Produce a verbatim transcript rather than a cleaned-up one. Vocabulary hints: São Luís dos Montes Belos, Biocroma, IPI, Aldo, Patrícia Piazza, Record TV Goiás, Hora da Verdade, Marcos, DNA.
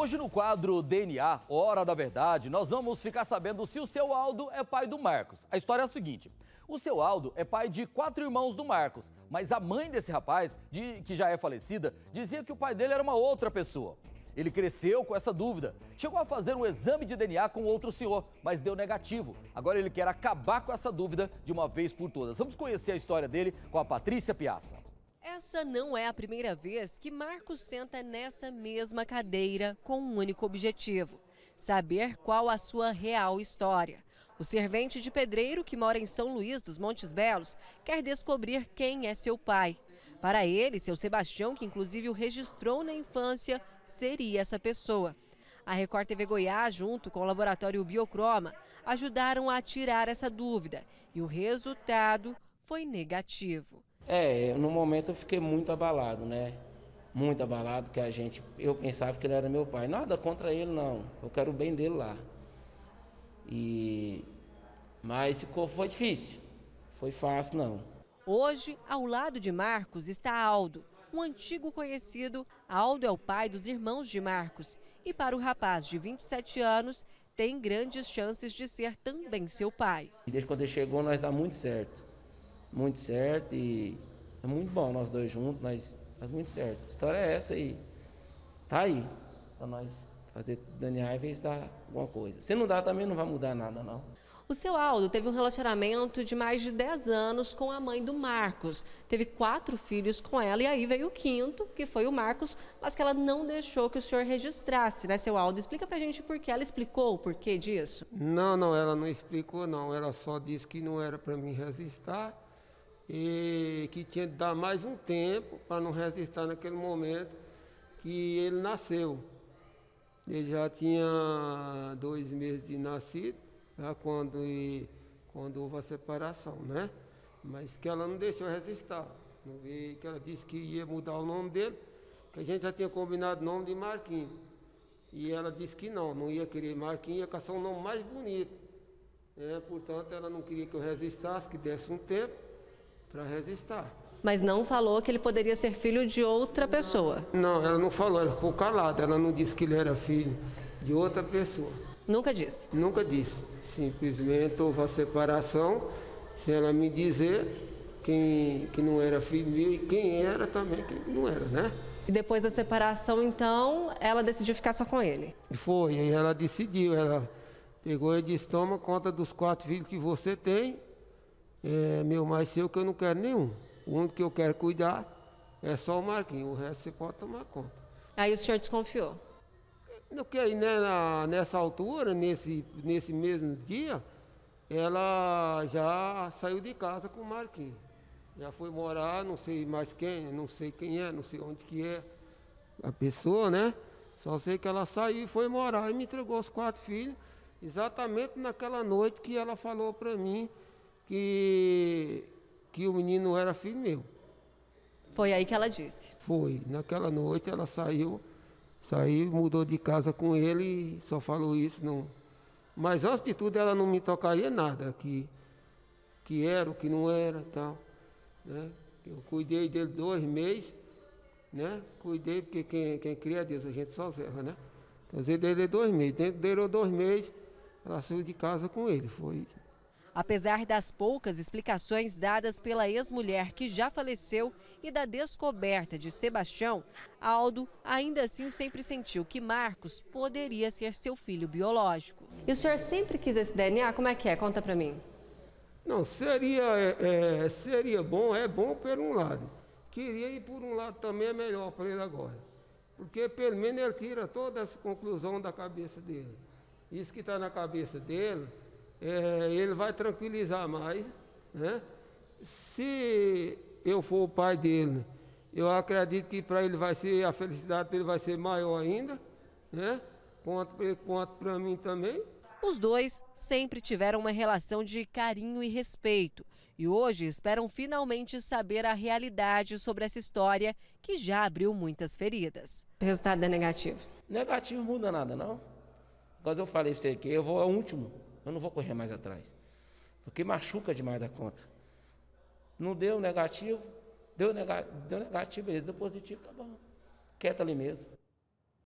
Hoje no quadro D N A, Hora da Verdade, nós vamos ficar sabendo se o seu Aldo é pai do Marcos. A história é a seguinte, o seu Aldo é pai de quatro irmãos do Marcos, mas a mãe desse rapaz, de, que já é falecida, dizia que o pai dele era uma outra pessoa. Ele cresceu com essa dúvida, chegou a fazer um exame de D N A com outro senhor, mas deu negativo. Agora ele quer acabar com essa dúvida de uma vez por todas. Vamos conhecer a história dele com a Patrícia Piazza. Essa não é a primeira vez que Marcos senta nessa mesma cadeira com um único objetivo, saber qual a sua real história. O servente de pedreiro que mora em São Luís dos Montes Belos quer descobrir quem é seu pai. Para ele, seu Sebastião, que inclusive o registrou na infância, seria essa pessoa. A Record T V Goiás, junto com o laboratório Biocroma, ajudaram a tirar essa dúvida e o resultado foi negativo. É, no momento eu fiquei muito abalado, né? Muito abalado, que a gente, eu pensava que ele era meu pai. Nada contra ele, não. Eu quero o bem dele lá. E... Mas ficou, foi difícil. Foi fácil, não. Hoje, ao lado de Marcos, está Aldo, um antigo conhecido. Aldo é o pai dos irmãos de Marcos. E para o rapaz de vinte e sete anos, tem grandes chances de ser também seu pai. Desde quando ele chegou, nós dá muito certo. Muito certo e é muito bom nós dois juntos, mas é muito certo. A história é essa e tá aí para nós fazer D N A e ver se dá alguma coisa. Se não dá também não vai mudar nada não. O seu Aldo teve um relacionamento de mais de dez anos com a mãe do Marcos. Teve quatro filhos com ela e aí veio o quinto, que foi o Marcos, mas que ela não deixou que o senhor registrasse, né, seu Aldo? Explica pra gente por que. Ela explicou o porquê disso? Não, não, ela não explicou não. Ela só disse que não era para mim registrar. E que tinha de dar mais um tempo para não registrar naquele momento que ele nasceu. Ele já tinha dois meses de nascido, já quando, quando houve a separação, né? Mas que ela não deixou registrar. E que ela disse que ia mudar o nome dele, que a gente já tinha combinado o nome de Marquinhos. E ela disse que não, não ia querer Marquinhos, ia caçar um nome mais bonito. É, portanto, ela não queria que eu registrasse, que desse um tempo para registrar. Mas não falou que ele poderia ser filho de outra pessoa? Não, ela não falou, ela ficou calada, ela não disse que ele era filho de outra pessoa. Nunca disse? Nunca disse, simplesmente houve a separação, se ela me dizer quem, que não era filho meu e quem era também, que não era, né? E depois da separação, então, ela decidiu ficar só com ele? Foi, e ela decidiu, ela pegou e disse, toma conta dos quatro filhos que você tem, É meu mais seu que eu não quero nenhum. O único que eu quero cuidar é só o Marquinhos, o resto você pode tomar conta. Aí o senhor desconfiou? Porque aí, né, na, nessa altura, nesse, nesse mesmo dia, ela já saiu de casa com o Marquinhos. Já foi morar, não sei mais quem, não sei quem é, não sei onde que é a pessoa, né? Só sei que ela saiu e foi morar e me entregou os quatro filhos, exatamente naquela noite que ela falou para mim Que, que o menino era filho meu. Foi aí que ela disse? Foi. Naquela noite ela saiu, saiu, mudou de casa com ele, só falou isso. Não. Mas antes de tudo ela não me tocaria nada, que, que era, o que não era e tal. Né? Eu cuidei dele dois meses, né? Cuidei, porque quem, quem cria é Deus, a gente só zela, né? Então, eu dei dois meses. Dentro dele, dois meses, ela saiu de casa com ele. Foi. Apesar das poucas explicações dadas pela ex-mulher que já faleceu e da descoberta de Sebastião, Aldo ainda assim sempre sentiu que Marcos poderia ser seu filho biológico. E o senhor sempre quis esse D N A? Como é que é? Conta pra mim. Não, seria, é, é, seria bom, é bom por um lado. Queria ir por um lado também é melhor para ele agora. Porque pelo menos ele tira toda essa conclusão da cabeça dele. Isso que está na cabeça dele... É, ele vai tranquilizar mais, né? Se eu for o pai dele, eu acredito que para ele vai ser, a felicidade dele vai ser maior ainda, né? Quanto para mim também. Os dois sempre tiveram uma relação de carinho e respeito e hoje esperam finalmente saber a realidade sobre essa história que já abriu muitas feridas. O resultado é negativo? Negativo não muda nada, não. Mas eu falei para você que eu vou ao último. Eu não vou correr mais atrás, porque machuca demais da conta. Não deu negativo, deu, nega, deu negativo, deu positivo, tá bom. Quieta ali mesmo.